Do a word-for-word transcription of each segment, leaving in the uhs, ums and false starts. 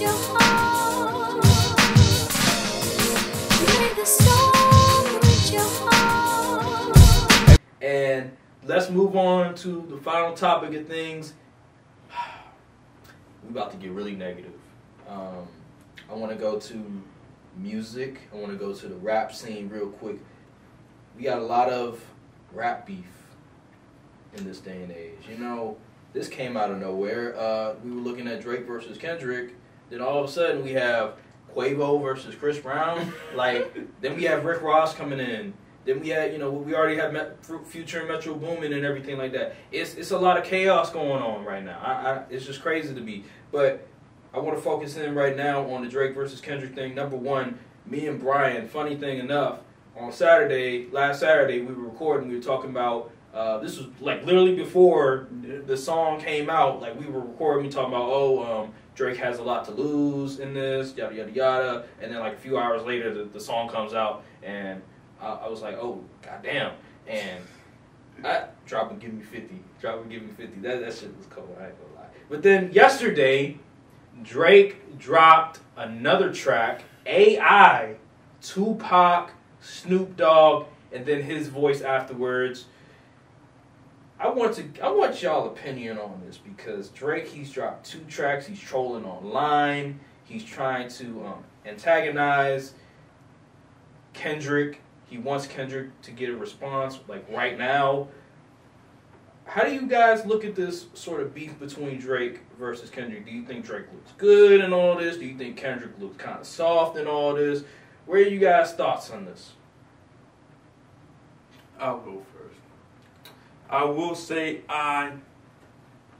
And let's move on to the final topic of things. We're about to get really negative. Um, I want to go to music. I want to go to the rap scene real quick. We got a lot of rap beef in this day and age. You know, this came out of nowhere. Uh, we were looking at Drake versus Kendrick. Then all of a sudden we have Quavo versus Chris Brown. Like, then we have Rick Ross coming in. Then we had, you know, we already had Met Future and Metro Boomin and everything like that. It's it's a lot of chaos going on right now. I, I, it's just crazy to me. But I want to focus in right now on the Drake versus Kendrick thing. Number one, me and Brian, funny thing enough, on Saturday, last Saturday, we were recording. We were talking about, uh, this was like literally before the song came out. Like, we were recording, we talking about, oh, um, Drake has a lot to lose in this, yada, yada, yada. And then like a few hours later, the, the song comes out, and I, I was like, oh, goddamn. And I drop and give me fifty. Drop and give me fifty. That, that shit was cold. I ain't gonna lie. But then yesterday, Drake dropped another track, A I, Tupac, Snoop Dogg, and then his voice afterwards. I want to, I want y'all opinion on this, because Drake, he's dropped two tracks. He's trolling online. He's trying to um, antagonize Kendrick. He wants Kendrick to get a response, like, right now. How do you guys look at this sort of beef between Drake versus Kendrick? Do you think Drake looks good in all this? Do you think Kendrick looks kind of soft in all this? Where are you guys' thoughts on this? I'll go first. I will say I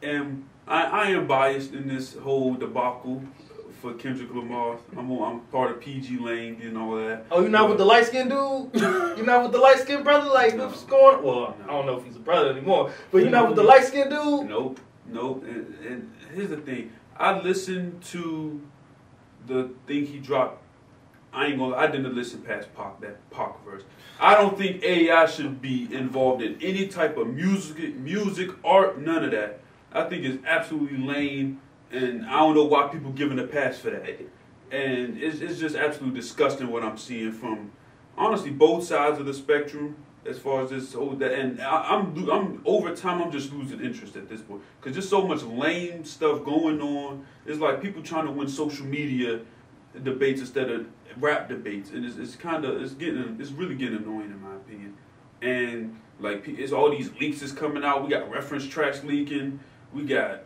am I, I am biased in this whole debacle for Kendrick Lamar. I'm on, I'm part of P G Lang and all that. Oh, you're not but, with the light skinned dude? You're not with the light skinned brother? Like, no, what's going on? Well, no. I don't know if he's a brother anymore, but you're not with the light skinned dude? Nope, nope. And, and here's the thing. I listened to the thing he dropped. I ain't gonna, I didn't listen past Pac, that Pac verse. I don't think A I should be involved in any type of music, music, art, none of that. I think it's absolutely lame. And I don't know why people giving a pass for that. And it's, it's just absolutely disgusting what I'm seeing from, honestly, both sides of the spectrum as far as this whole, that. And I, I'm, I'm over time, I'm just losing interest at this point, because there's so much lame stuff going on. It's like people trying to win social media debates instead of rap debates. And it's, it's kind of, it's getting, it's really getting annoying in my opinion. And like, it's all these leaks is coming out. We got reference tracks leaking. We got,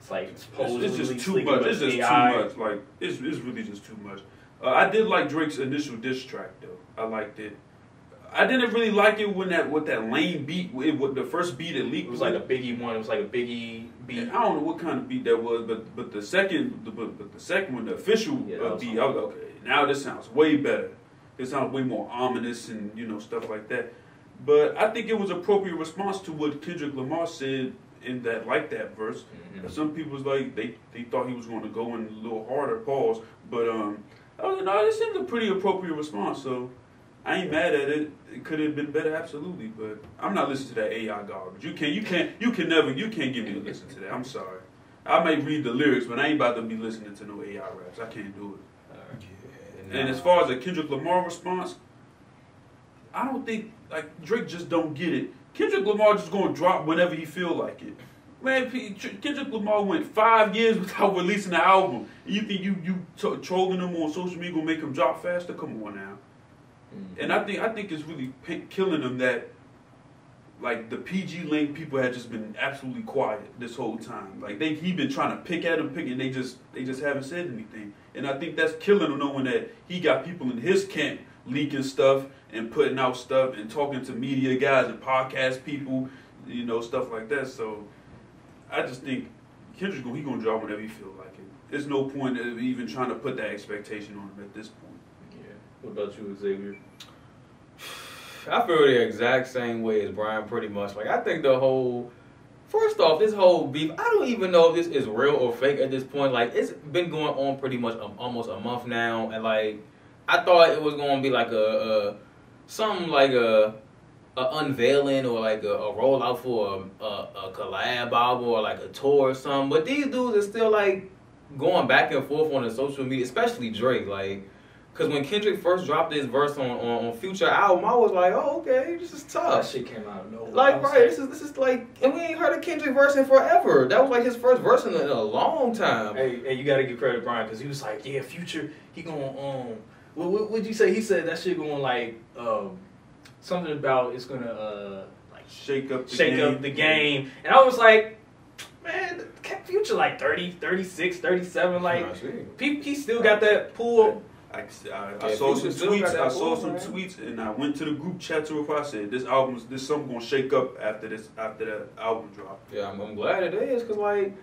It's like it's, it's just too much. It's just A I. Too much. Like it's it's really just too much. Uh, I did like Drake's initial diss track though. I liked it. I didn't really like it when that with that lame beat. It with the first beat it leaked. It was like a Biggie one. It was like a Biggie beat. And I don't know what kind of beat that was, but but the second, the, but, but the second one, the official yeah, uh, beat. I was like, okay, now this sounds way better. It sounds way more ominous and you know stuff like that. But I think it was appropriate response to what Kendrick Lamar said. In that, like that verse, mm-hmm. Some people was like they they thought he was going to go in a little harder pause, but um, I was like, no, this seemed a pretty appropriate response. So I ain't mad at it. It could have been better, absolutely, but I'm not listening to that A I garbage. You can't, you can't, you can never, you can't get me to listen to that. I'm sorry. I may read the lyrics, but I ain't about to be listening to no A I raps. I can't do it. Uh, yeah, and no. As far as the Kendrick Lamar response, I don't think like Drake just don't get it. Kendrick Lamar just gonna drop whenever he feel like it. Man, Kendrick Lamar went five years without releasing an album. You think you you t trolling him on social media gonna make him drop faster? Come on now. Mm-hmm. And I think I think it's really killing him that like the P G Lang people had just been absolutely quiet this whole time. Like they he been trying to pick at him, pick and they just they just haven't said anything. And I think that's killing him knowing that he got people in his camp leaking stuff and putting out stuff and talking to media guys and podcast people, you know, stuff like that. So I just think Kendrick, he gonna drop whenever he feel like it. There's no point of even trying to put that expectation on him at this point. Yeah. What about you, Xavier? I feel the exact same way as Brian, pretty much. Like I think the whole, first off, this whole beef, I don't even know if this is real or fake at this point. Like it's been going on pretty much um, almost a month now, and like I thought it was gonna be like a, a something like a, a unveiling or like a, a rollout for a, a, a collab album or like a tour or something. But these dudes are still like going back and forth on the social media, especially Drake, like, because when Kendrick first dropped his verse on, on, on Future album, I was like, oh, okay, this is tough. That shit came out of nowhere. Like, right, this is, this is like, and we ain't heard a Kendrick verse in forever. That was like his first verse in a, in a long time. Hey, hey, you got to give credit to Brian, because he was like, yeah, Future, he going, um, what, what would you say? He said that shit going like, um, something about it's going to, uh, like, shake up the shake game. up the game. And I was like, man, Future like thirty, thirty-six, thirty-seven, like, he, he still got that pull. I, I, I yeah, saw some tweets. I saw some tweets, and I went to the group chat to request. I said, "This album's this something gonna shake up after this after that album drop." Yeah, I'm, I'm glad it is, cause like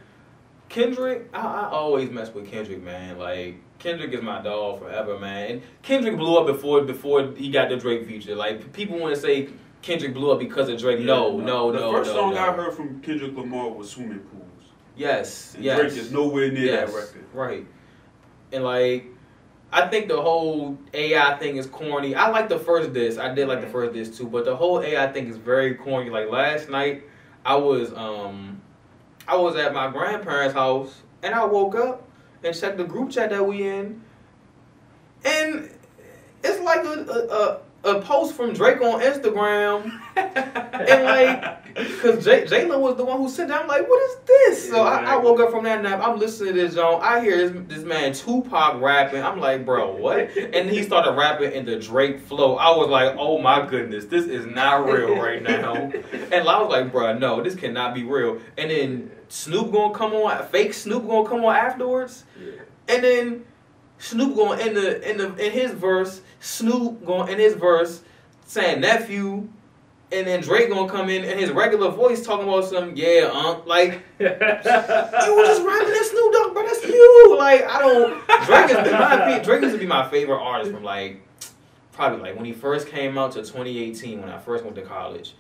Kendrick, I, I always mess with Kendrick, man. Like Kendrick is my dog forever, man. And Kendrick blew up before before he got the Drake feature. Like people want to say Kendrick blew up because of Drake. Yeah, no, no, no. The no, first no, song no. I heard from Kendrick Lamar was "Swimming Pools." Yes, and yes. Drake is nowhere near yes, that record. Right, and like. I think the whole A I thing is corny. I like the first diss. I did like the first diss too, but the whole A I thing is very corny. Like last night, I was um, I was at my grandparents' house, and I woke up and checked the group chat that we in, and it's like a a, a post from Drake on Instagram, and like because J Jaylen was the one who sent that. I'm like, what is this? So I, I woke up from that nap. I'm listening to this song. I hear this, this man Tupac rapping. I'm like, bro, what? And he started rapping in the Drake flow. I was like, oh my goodness, this is not real right now. And I was like, bro, no, this cannot be real. And then Snoop gonna come on, fake Snoop gonna come on afterwards. And then Snoop gonna in the in the in his verse, Snoop gonna in his verse saying nephew. And then Drake gonna come in and his regular voice talking about some yeah, um, like you was just rapping that Snoop Dogg, bro. That's you. Like I don't. Drake is in my opinion, Drake used to be my favorite artist from like probably like when he first came out to twenty eighteen when I first went to college.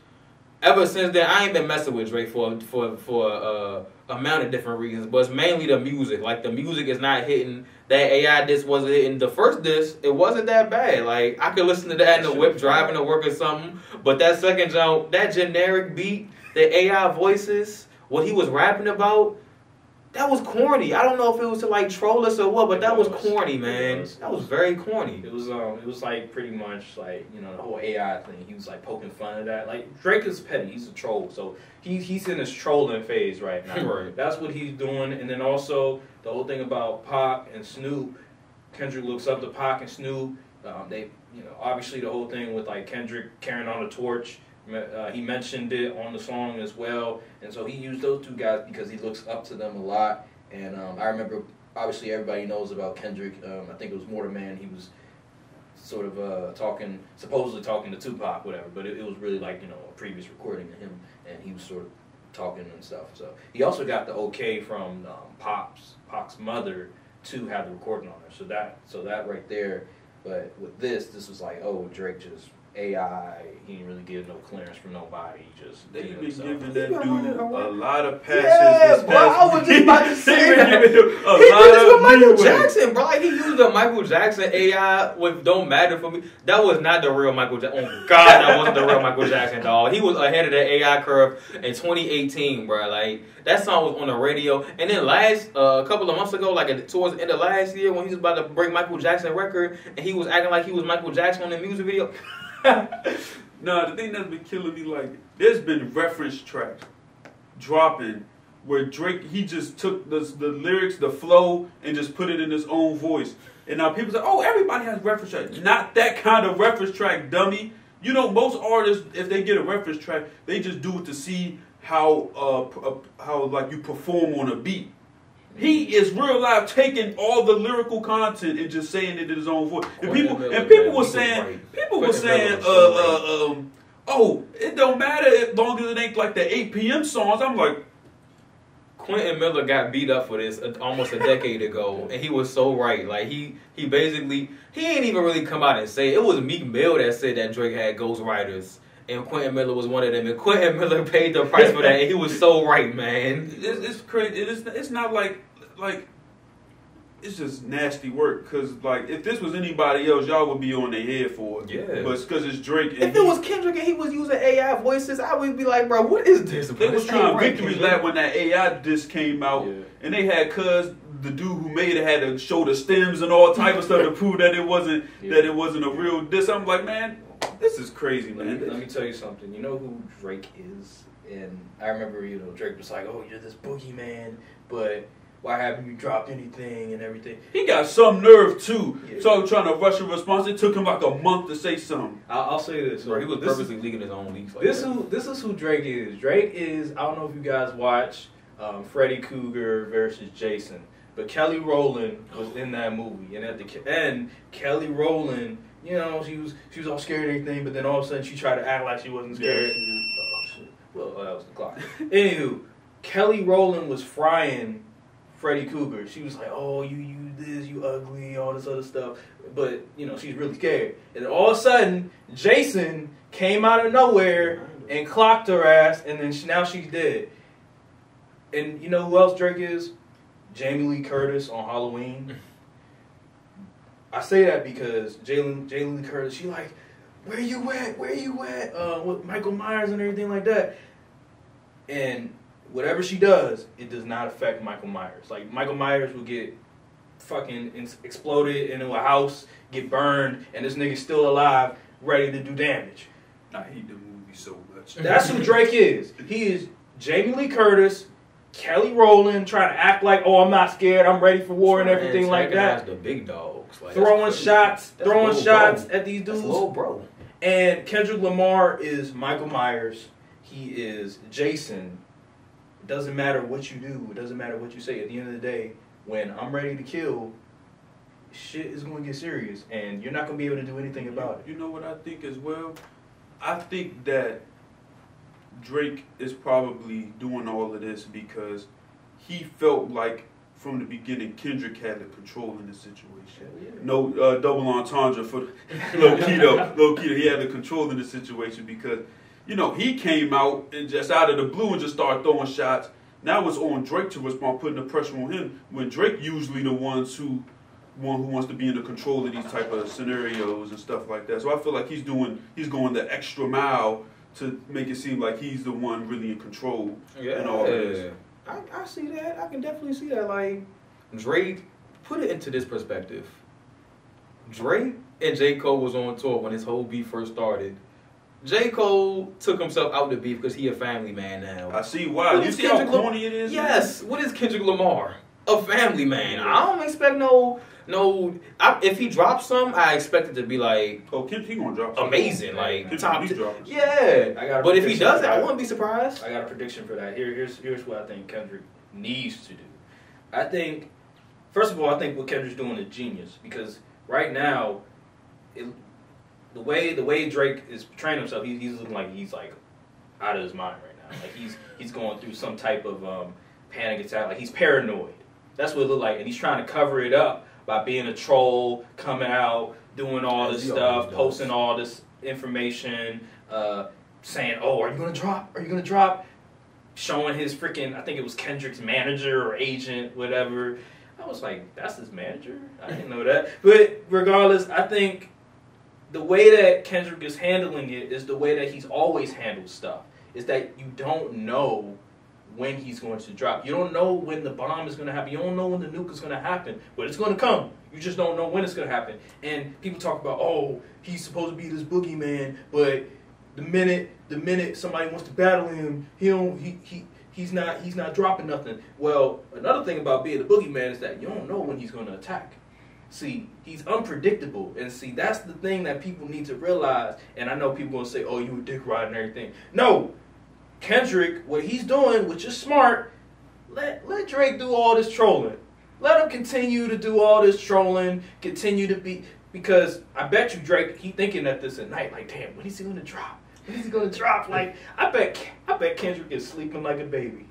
Ever since then, I ain't been messing with Drake for for for uh, amount of different reasons, but it's mainly the music. Like the music is not hitting. That A I diss wasn't hitting. The first diss, it wasn't that bad. Like I could listen to that in the whip, driving to work or something. But that second jump, that generic beat, the A I voices, what he was rapping about, that was corny. I don't know if it was to like troll us or what, but that was corny, man. That was very corny. It was um, it was like pretty much like you know the whole A I thing. He was like poking fun at that. Like Drake is petty. He's a troll, so he he's in his trolling phase right now. Right. That's what he's doing. And then also the whole thing about Pac and Snoop. Kendrick looks up to Pac and Snoop. Um, they you know obviously the whole thing with like Kendrick carrying on the torch. Uh, he mentioned it on the song as well, and so he used those two guys because he looks up to them a lot. And um, I remember, obviously, everybody knows about Kendrick. Um, I think it was Mortarman. He was sort of uh, talking, supposedly talking to Tupac, whatever. But it, it was really like you know a previous recording of him, and he was sort of talking and stuff. So he also got the okay from um, Pop's Pop's mother to have the recording on her. So that so that right there. But with this, this was like, oh, Drake just. A I, he didn't really give no clearance from nobody. He just they been giving that dude a lot of passes. Yeah, bro, I was just about to say that. He did this with Michael Jackson, bro. He used a Michael Jackson A I with "Don't Matter for Me." That was not the real Michael Jackson. Oh God, that wasn't the real Michael Jackson, dog. He was ahead of the A I curve in twenty eighteen, bro. Like that song was on the radio, and then last uh, a couple of months ago, like at, towards the end of last year, when he was about to bring Michael Jackson record, and he was acting like he was Michael Jackson on the music video. No, the thing that's been killing me, like, there's been reference tracks dropping where Drake, he just took the, the lyrics, the flow, and just put it in his own voice. And now people say, oh, everybody has reference tracks. Not that kind of reference track, dummy. You know, most artists, if they get a reference track, they just do it to see how, uh, how like, you perform on a beat. He is real life taking all the lyrical content and just saying it in his own voice. And people and people were saying, people were saying, uh, uh, um, oh, it don't matter as long as it ain't like the eight P M songs. I'm like, Quentin Miller got beat up for this almost a decade ago, and he was so right. Like he he basically he ain't even really come out and say it. It was Meek Mill that said that Drake had ghostwriters. And Quentin Miller was one of them. And Quentin Miller paid the price for that. And he was so right, man. It's, it's crazy. It's, it's not like, like, it's just nasty work. Because, like, if this was anybody else, y'all would be on their head for it. Yeah. But because it's, it's Drake. And if it was Kendrick and he was using A I voices, I would be like, bro, what is this? They was trying to victory lap when that A I disc came out. Yeah. And they had cuz the dude who made it had to show the stems and all type of stuff to prove that it wasn't yeah. that it wasn't a real disc. I'm like, man, this is crazy, man. Let me, let me tell you something. You know who Drake is? And I remember, you know, Drake was like, oh, you're this boogeyman, but why haven't you dropped anything and everything? He got some nerve, too. Yeah. So trying to rush a response. It took him like a month to say something. I'll, I'll say this. Bro, he was purposely leaking his own leaks. Like this, who, this is who Drake is. Drake is, I don't know if you guys watch um, Freddy Krueger versus Jason, but Kelly Rowland was in that movie. And at the end, Kelly Rowland, you know, she was, she was all scared and everything, but then all of a sudden she tried to act like she wasn't scared. Yeah. Oh, shit. Well, that was the clock. Anywho, Kelly Rowland was frying Freddy Krueger. She was like, oh, you, you this, you ugly, all this other stuff. But, you know, she's really scared. And all of a sudden, Jason came out of nowhere and clocked her ass, and then she, now she's dead. And you know who else Drake is? Jamie Lee Curtis on Halloween. I say that because Jalen, Jamie Lee Curtis, she like, where you at? Where you at? Uh, with Michael Myers and everything like that. And whatever she does, it does not affect Michael Myers. Like, Michael Myers will get fucking exploded into a house, get burned, and this nigga's still alive, ready to do damage. I hate the movie so much. That's who Drake is. He is Jamie Lee Curtis, Kelly Rowland, trying to act like, oh, I'm not scared, I'm ready for war and everything like that. The big dogs. Like, throwing shots, throwing shots at these dudes. That's little bro. And Kendrick Lamar is Michael Myers. He is Jason. It doesn't matter what you do. It doesn't matter what you say. At the end of the day, when I'm ready to kill, shit is going to get serious, and you're not going to be able to do anything about it. You know what I think as well? I think that Drake is probably doing all of this because he felt like from the beginning Kendrick had the control in the situation. Yeah. No uh, double entendre for Lil Keto. Lil Keto, he had the control in the situation because, you know, he came out and just out of the blue and just started throwing shots. Now it's on Drake to respond, putting the pressure on him. When Drake usually the ones who, one who wants to be in the control of these type of scenarios and stuff like that. So I feel like he's doing, he's going the extra mile to make it seem like he's the one really in control yeah. and all this. I, I see that. I can definitely see that. Like, Drake, put it into this perspective. Drake and J Cole was on tour when this whole beef first started. J. Cole took himself out to beef because he a family man now. I see why. What you see Kendrick how corny it is? Yes. Man? What is Kendrick Lamar? A family man. I don't expect no... no. I, if he drops some, I expect it to be like... Oh, Kendrick, he gonna drop some. Amazing. Like, Kendrick, top... T drops. Yeah. I got but if he does it, I wouldn't be surprised. I got a prediction for that. Here, here's, here's what I think Kendrick needs to do. I think... First of all, I think what Kendrick's doing is genius. Because right now... it. The way the way Drake is portraying himself, he, he's looking like he's like out of his mind right now. Like he's he's going through some type of um, panic attack. Like he's paranoid. That's what it looked like, and he's trying to cover it up by being a troll, coming out, doing all this stuff, posting all this information, uh, saying, "Oh, are you gonna drop? Are you gonna drop?" Showing his freaking, I think it was Kendrick's manager or agent, whatever. I was like, "That's his manager? I didn't know that." But regardless, I think. The way that Kendrick is handling it is the way that he's always handled stuff. Is that you don't know when he's going to drop. You don't know when the bomb is going to happen. You don't know when the nuke is going to happen. But it's going to come. You just don't know when it's going to happen. And people talk about, oh, he's supposed to be this boogeyman, but the minute the minute somebody wants to battle him, he don't he he he's not he's not dropping nothing. Well, another thing about being a boogeyman is that you don't know when he's going to attack. See, he's unpredictable, and see, that's the thing that people need to realize, and I know people going to say, oh, you a dick ride and everything. No, Kendrick, what he's doing, which is smart, let, let Drake do all this trolling. Let him continue to do all this trolling, continue to be, because I bet you Drake, he thinking at this at night, like, damn, when is he going to drop? When is he going to drop? Like, I bet, I bet Kendrick is sleeping like a baby.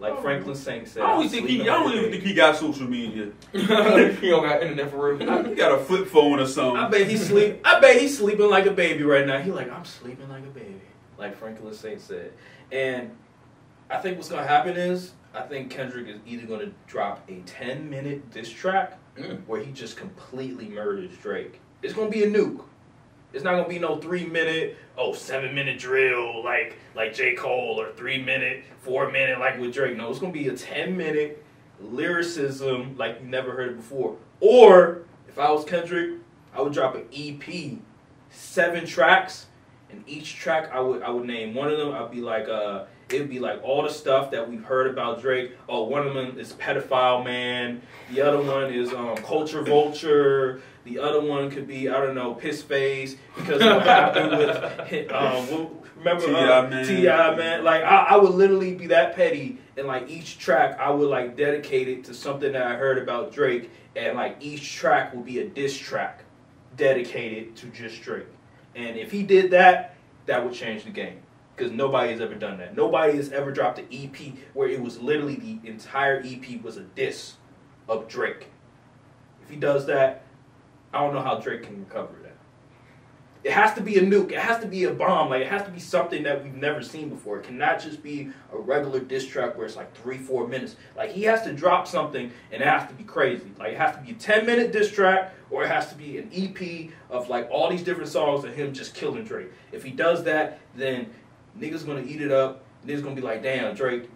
Like Franklin Saint said. I don't even think, like think he got social media. He don't got internet for real. He got a flip phone or something. I bet he sleep. I bet he's sleeping like a baby right now. He like, I'm sleeping like a baby. Like Franklin Saint said. And I think what's going to happen is, I think Kendrick is either going to drop a ten minute diss track mm. where he just completely murders Drake. It's going to be a nuke. It's not going to be no three minute, oh, seven minute drill like like J Cole, or three minute, four minute like with Drake. No, it's going to be a ten minute lyricism like you never heard it before. Or if I was Kendrick, I would drop an E P, seven tracks, and each track I would I would name one of them. I'd be like, uh, it'd be like all the stuff that we've heard about Drake. Oh, one of them is Pedophile Man. The other one is um, Culture Vulture. The other one could be, I don't know, Piss Face, because what happened with um, remember T I man. Like I, I would literally be that petty, and like each track I would like dedicate it to something that I heard about Drake, and like each track would be a diss track dedicated to just Drake. And if he did that, that would change the game. Because nobody has ever done that. Nobody has ever dropped an E P where it was literally the entire E P was a diss of Drake. If he does that, I don't know how Drake can recover that. It has to be a nuke. It has to be a bomb. Like, it has to be something that we've never seen before. It cannot just be a regular diss track where it's like three, four minutes. Like, he has to drop something, and it has to be crazy. Like, it has to be a ten minute diss track, or it has to be an E P of like all these different songs of him just killing Drake. If he does that, then niggas gonna eat it up. Niggas gonna be like, damn, Drake, you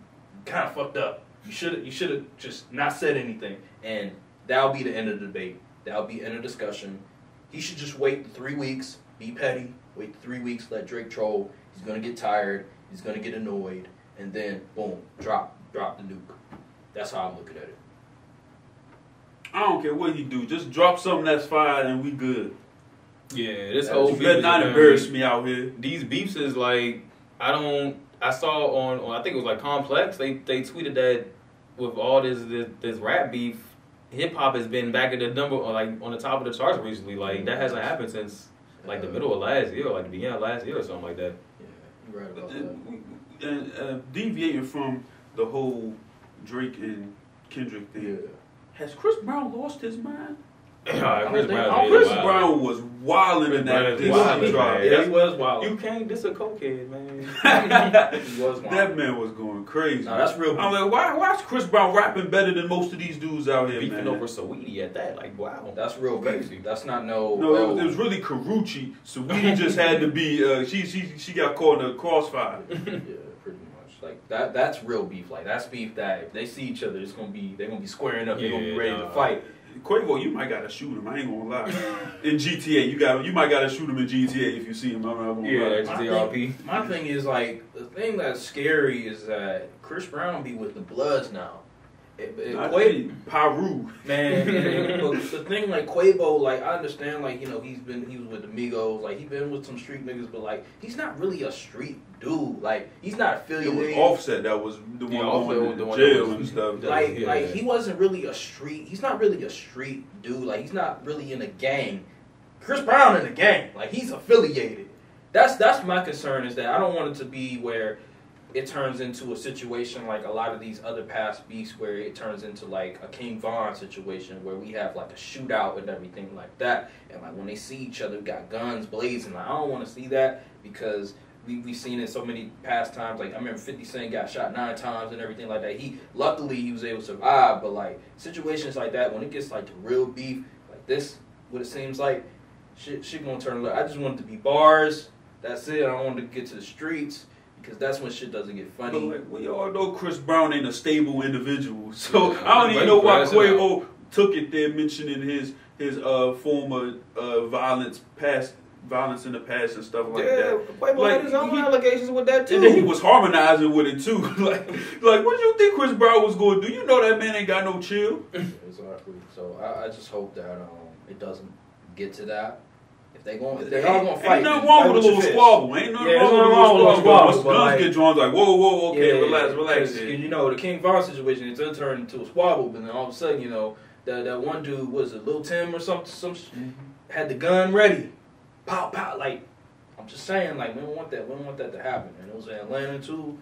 kind of fucked up. You should you should have just not said anything. And that'll be the end of the debate. That'll be the end of discussion. He should just wait three weeks, be petty, wait three weeks, let Drake troll. He's gonna get tired. He's gonna get annoyed, and then boom, drop, drop the nuke. That's how I'm looking at it. I don't care what you do. Just drop something that's fine, and we good. Yeah, this whole you better not embarrass me out here. These beefs is like. I don't. I saw on, on. I think it was like Complex. They they tweeted that with all this this, this rap beef, hip hop has been back at the number or like on the top of the charts recently. Like that hasn't happened since like the middle of last year, like the beginning of last year or something like that. Yeah, you're right about that. And uh, deviating from the whole Drake and Kendrick thing, yeah. Has Chris Brown lost his mind? Right, Chris, Brown, Chris Brown was wilding in that diss track. Yeah, he was wild. You can't diss a cokehead, man. He was wild. That man was going crazy. Nah, that's real. I'm like, why? Why is Chris Brown rapping better than most of these dudes out here, beefing man? Over Saweetie at that, like, wow, that's real crazy. That's not no. No, it was, it was really Karrueche. Saweetie just had to be. Uh, she she she got caught in a crossfire. Yeah, pretty much. Like that. That's real beef. Like that's beef that if they see each other, it's gonna be they're gonna be squaring up. Yeah, they're gonna be ready nah. to fight. Quavo, you might gotta shoot him. I ain't gonna lie. In G T A, you got you might gotta shoot him in G T A if you see him. I'm not gonna yeah, lie. G T A R P. My, my thing is like the thing that's scary is that Chris Brown be with the Bloods now. It, it, Quavo, Paru, man. And, and, but the thing like Quavo, like I understand, like you know he's been he was with the Migos, like he been with some street niggas, but like he's not really a street dude. Like he's not affiliated. It was Offset that was the yeah, one going to jail and stuff. Like yeah. like he wasn't really a street. He's not really a street dude. Like he's not really in a gang. Chris Brown in a gang. Like he's affiliated. That's that's my concern is that I don't want it to be where. It turns into a situation like a lot of these other past beasts where it turns into like a King Von situation where we have like a shootout and everything like that. And like when they see each other, we got guns blazing. Like I don't want to see that because we, we've seen it so many past times. Like I remember fifty cent got shot nine times and everything like that. He luckily he was able to survive, but like situations like that, when it gets like the real beef, like this, what it seems like, shit, shit gonna turn look. I just want it to be bars. That's it. I don't want to get to the streets. Because that's when shit doesn't get funny. But like, we all know Chris Brown ain't a stable individual. So yeah, I don't even know why Quavo out. Took it there mentioning his his uh, former uh, violence past violence in the past and stuff like yeah, that. Quavo like, had his own he, allegations with that too. And then he was harmonizing with it too. like like what do you think Chris Brown was gonna do? You know that man ain't got no chill. Exactly. So I, I just hope that um, it doesn't get to that. They going, if they're all going to fight. Ain't nothing wrong with a little squabble. Ain't nothing yeah, wrong, wrong with a little squabble. Once guns like, get drawn, like, whoa, whoa, okay, yeah, relax, yeah, relax. Yeah. You know, the King Von situation, it does turn into a squabble, but then all of a sudden, you know, that, that one dude, was it, Lil Tim or something, some, mm-hmm. had the gun ready. Pow, pow. Like, I'm just saying, like, we don't want that. We don't want that to happen. And it was in Atlanta, too.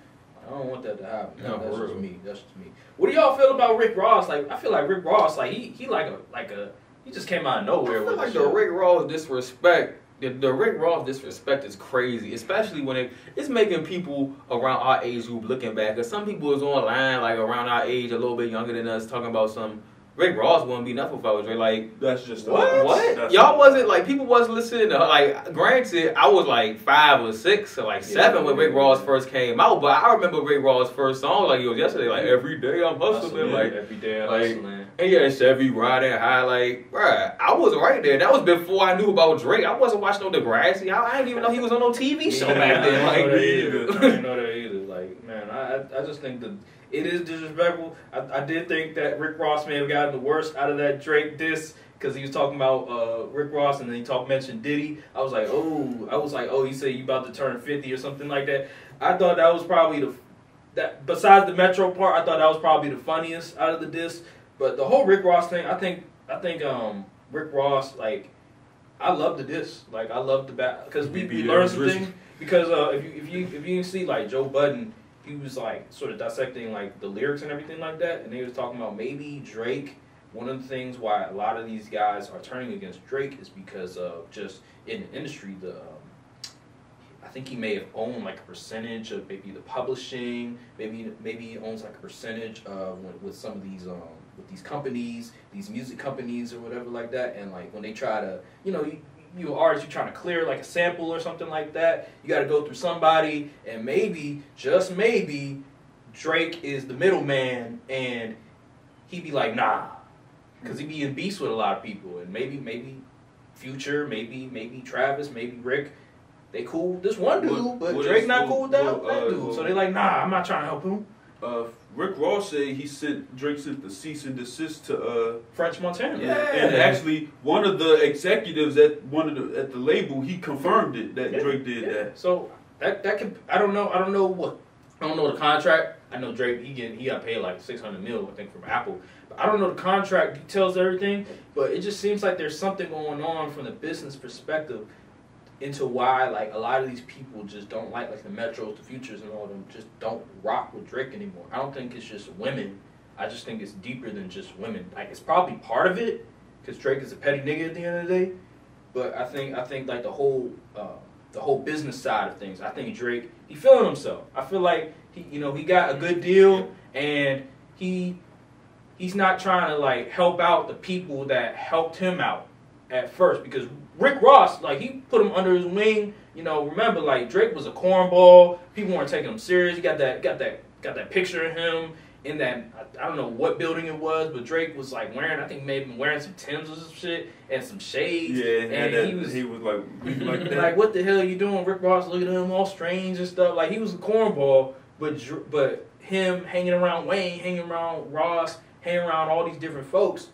I don't want that to happen. No, that's just me. That's just me. What do y'all feel about Rick Ross? Like, I feel like Rick Ross, like, he, he like a, like a, he just came out of nowhere. I feel with like the Rick Ross disrespect The, the Rick Ross disrespect is crazy, especially when it, it's making people around our age group looking back. Because some people is online, like around our age, a little bit younger than us, talking about some Rick Ross wouldn't be nothing if I was Drake. Like, that's just what? What? Y'all wasn't, like, people wasn't listening to, like, granted, I was like five or six or like seven yeah, when Rick Ross first came out, but I remember Rick Ross' first song, like, it was yesterday, like, every day I'm hustling, like, every day I'm hustling. Like, and yeah, Chevy riding high, like, bruh, I was right there. That was before I knew about Drake. I wasn't watching no DeGrassi. I, I didn't even know he was on no T V show yeah, back then. I didn't like, know that either. I didn't know that either. Like, man, I, I just think that it is disrespectful. I, I did think that Rick Ross may have gotten the worst out of that Drake diss because he was talking about uh, Rick Ross and then he talked mentioned Diddy. I was like, oh, I was like, oh, he said you about to turn fifty or something like that. I thought that was probably the that besides the Metro part, I thought that was probably the funniest out of the diss. But the whole Rick Ross thing, I think, I think um, Rick Ross, like, I love the diss, like, I love the back because we, we learned some things. Because uh, if you if you if you see like Joe Budden, he was like sort of dissecting like the lyrics and everything like that, and he was talking about maybe Drake. One of the things why a lot of these guys are turning against Drake is because of just in the industry, the um, I think he may have owned like a percentage of maybe the publishing, maybe maybe he owns like a percentage of with, with some of these um with these companies, these music companies or whatever like that, and like when they try to, you know. You, You an artist, you're trying to clear like a sample or something like that. You got to go through somebody, and maybe, just maybe, Drake is the middleman, and he be like, nah, because he be in beefs with a lot of people, and maybe, maybe Future, maybe, maybe Travis, maybe Rick, they cool with this one dude, but what Drake is, not cool with that, well, that uh, dude, well, so they like, nah, I'm not trying to help him. Uh, Rick Ross said he sent Drake sent the cease and desist to uh, French Montana. Yeah, and actually one of the executives at one of the at the label he confirmed it that yeah, Drake did yeah. that. So that that could I don't know I don't know what I don't know the contract. I know Drake he get he got paid like six hundred mil I think from Apple. But I don't know the contract details everything, but it just seems like there's something going on from the business perspective into why like a lot of these people just don't like like the Metros, the Futures, and all of them just don't rock with Drake anymore. I don't think it's just women. I just think it's deeper than just women. Like it's probably part of it because Drake is a petty nigga at the end of the day. But I think I think like the whole uh, the whole business side of things. I think Drake he feeling himself. I feel like he you know he got a good deal and he he's not trying to like help out the people that helped him out at first because Rick Ross, like, he put him under his wing. You know, remember, like, Drake was a cornball. People weren't taking him serious. You got that, got that, got that picture of him in that, I, I don't know what building it was, but Drake was, like, wearing, I think maybe wearing some Timbs or some shit and some shades. Yeah, and, and that, he, was, he was, like, like, that. Like, what the hell are you doing? Rick Ross looking at him all strange and stuff. Like, he was a cornball, but, but him hanging around Wayne, hanging around Ross, hanging around all these different folks,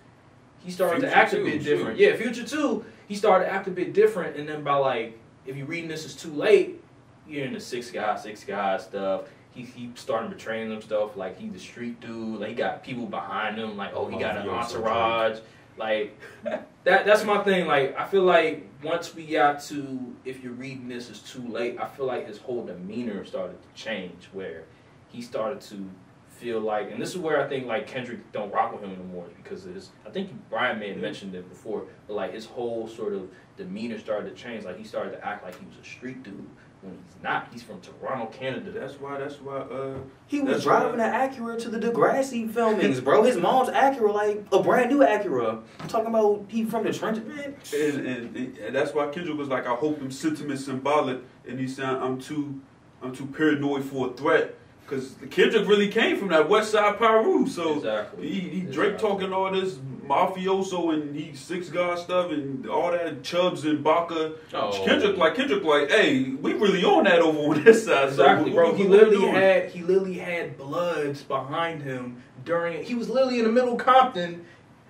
he started Future to act too, a bit different. Too. Yeah, Future too. He started to act a bit different, and then by like, if you're reading this is too late, you're in the six guy, six guy stuff. He he started betraying them stuff, like he's the street dude, like he got people behind him, like oh he got an entourage, like that that's my thing. Like I feel like once we got to if you're reading this is too late, I feel like his whole demeanor started to change where he started to feel like, and this is where I think like Kendrick don't rock with him anymore because of his, I think Brian may have mentioned it before, but like his whole sort of demeanor started to change. Like he started to act like he was a street dude when he's not. He's from Toronto, Canada. That's why. That's why. Uh, he was driving an Acura to the DeGrassi filmings, bro. His mom's Acura, like a brand new Acura. I'm talking about he from the trenches, man. And, and, and that's why Kendrick was like, I hope them sentiments symbolic, and he said, I'm too, I'm too paranoid for a threat. Because Kendrick really came from that West Side Piru, so exactly. he, he Drake exactly. talking all this mafioso and he six god stuff and all that Chubbs and Baca. Oh. Kendrick like Kendrick like, hey, we really on that over on this side. Exactly, so, bro. He literally had he literally had Bloods behind him during. He was literally in the middle of Compton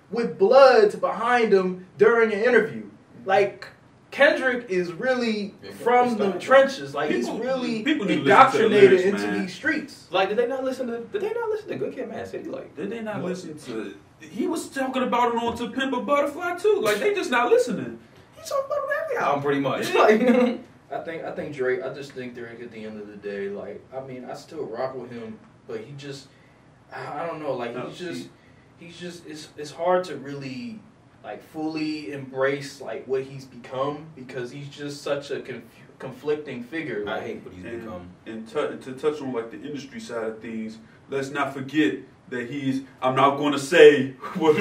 with Bloods behind him during an interview, like. Kendrick is really yeah, from the trenches. Like people, he's really people indoctrinated to the lyrics, into these streets. Like, did they not listen to? Did they not listen to Good Kid, Mad City? Like, did they not what? listen to? He was talking about it on To Pimp a Butterfly too. Like, they just not listening. He's talking about every album pretty much. Like, I think I think Drake. I just think Drake at the end of the day. Like, I mean, I still rock with him, but he just, I don't know. Like, he's just, he's just. It's it's hard to really like fully embrace like what he's become, because he's just such a conf conflicting figure. Like, I hate what he's and, become. And to, to touch on like the industry side of things, let's not forget that he's. I'm not going to say what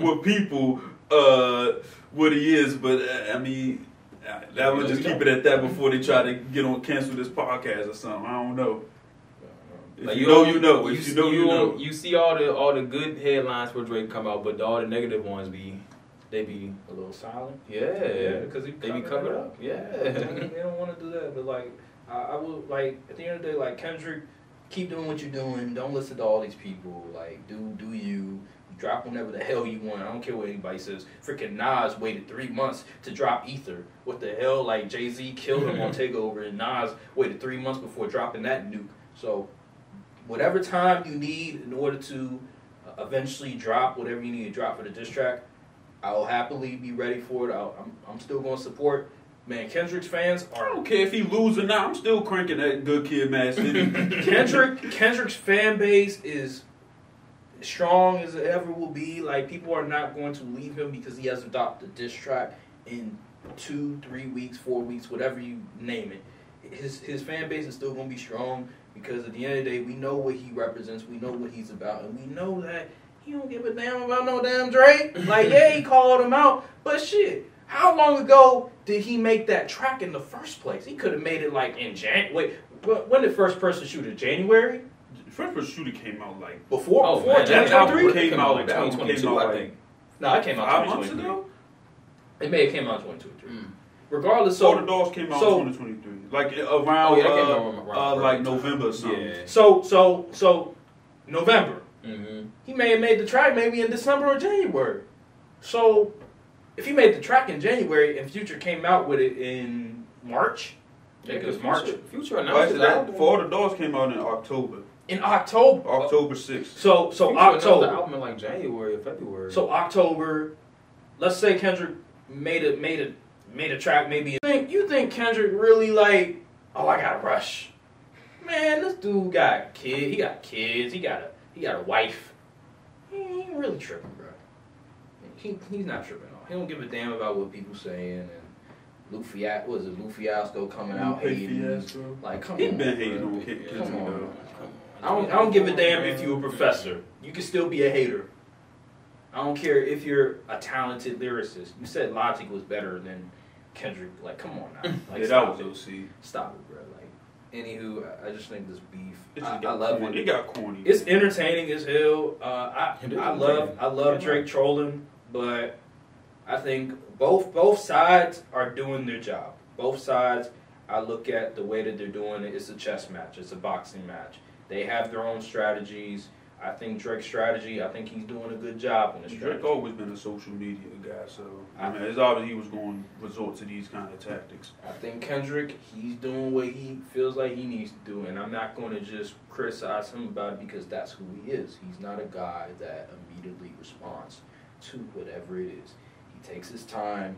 what people uh, what he is, but uh, I mean. I would just keep it at that before they try to get on cancel this podcast or something. I don't know. If like you, you know, you know. If you, you know, you, you know. You see all the all the good headlines for Drake come out, but all the negative ones be they be a little silent. Yeah, because yeah, they be covered up. up. Yeah, they don't want to do that. But like, I, I will like at the end of the day, like Kendrick, keep doing what you're doing. Don't listen to all these people. Like, do do you. Drop whenever the hell you want. I don't care what anybody says. Freaking Nas waited three months to drop Ether. What the hell? Like, Jay-Z killed him on Takeover, and Nas waited three months before dropping that nuke. So, whatever time you need in order to uh, eventually drop whatever you need to drop for the diss track, I'll happily be ready for it. I'll, I'm, I'm still going to support. Man, Kendrick's fans are... I don't care if he lose or not. I'm still cranking that Good Kid, Mad City. Kendrick, Kendrick's fan base is... strong as it ever will be. Like, people are not going to leave him because he hasn't dropped a diss track in two, three weeks, four weeks, whatever you name it. His his fan base is still going to be strong because at the end of the day, we know what he represents, we know what he's about, and we know that he don't give a damn about no damn Drake. Like, yeah, he called him out, but shit, how long ago did he make that track in the first place? He could have made it like in Jan. Wait, when did First-Person Shooter? January? First-Person Shooter came out like before. Oh, before that album came out like twenty twenty-two, I think. No, it came out five months ago. It may have came out twenty twenty-three. Mm. Regardless, so the Dogs came out so, twenty twenty-three, like around, oh, yeah, uh, around uh, like November or something. Yeah. So, so, so November. Mm-hmm. He may have made the track maybe in December or January. So, if he made the track in January and Future came out with it in March, yeah, because March Future, Future announced that before the Dogs came out in October. In October. October sixth. So, so Future October. The album in like January or February. So October, let's say Kendrick made a made a made a track maybe. You think, you think Kendrick really like, oh, I gotta rush. Man, this dude got kid. He got kids. He got a he got a wife. He ain't really tripping, bro. He he's not tripping at all. He don't give a damn about what people saying. And Lupe Fiasco, was it Lupe Fiasco coming out hating? Fiasco. Like, come he on. He been hating on Kendrick. Come on. Bro. I don't, I don't give a damn if you're a professor. You can still be a hater. I don't care if you're a talented lyricist. You said Logic was better than Kendrick. Like, come on now. Like, yeah, stop that was it. O C. Stop it, bro. Like, anywho, I just think this beef. It's I, I love corny. it. It got corny. It's entertaining as hell. Uh, I I love I love Drake trolling, but I think both both sides are doing their job. Both sides. I look at the way that they're doing it. It's a chess match. It's a boxing match. They have their own strategies. I think Drake's strategy, I think he's doing a good job on the strategy. Drake's always been a social media guy, so I mean, it's obvious he was going to resort to these kind of tactics. I think Kendrick, he's doing what he feels like he needs to do, and I'm not going to just criticize him about it because that's who he is. He's not a guy that immediately responds to whatever it is. He takes his time.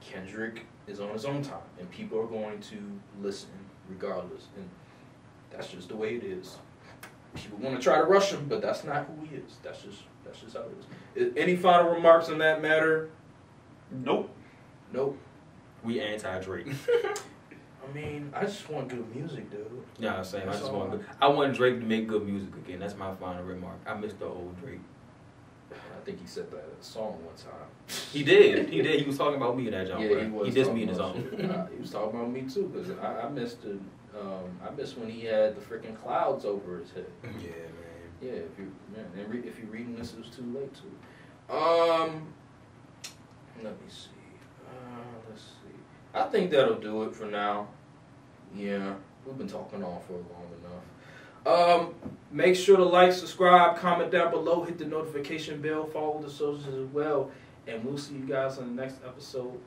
Kendrick is on his own time, and people are going to listen regardless. And that's just the way it is. People want to try to rush him, but that's not who he is. That's just that's just how it is. Any final remarks on that matter? Nope. Nope. We anti-Drake. I mean, I just want good music, dude. Yeah, same. I just want good. I want Drake to make good music again. That's my final remark. I miss the old Drake. I think he said that in a song one time. He did. He did. He was talking about me in that genre. Yeah, he was. He dissed me in his song. uh, he was talking about me too, because I, I missed the. Um, I miss when he had the freaking clouds over his head. Yeah, man. Yeah, if you man, and re if you're reading this, it was too late to. Um, let me see. Uh, let's see. I think that'll do it for now. Yeah, we've been talking on for long enough. Um, make sure to like, subscribe, comment down below, hit the notification bell, follow the socials as well, and we'll see you guys on the next episode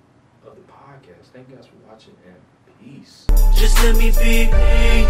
of the podcast. Thank you guys for watching and. Peace. Just let me be me.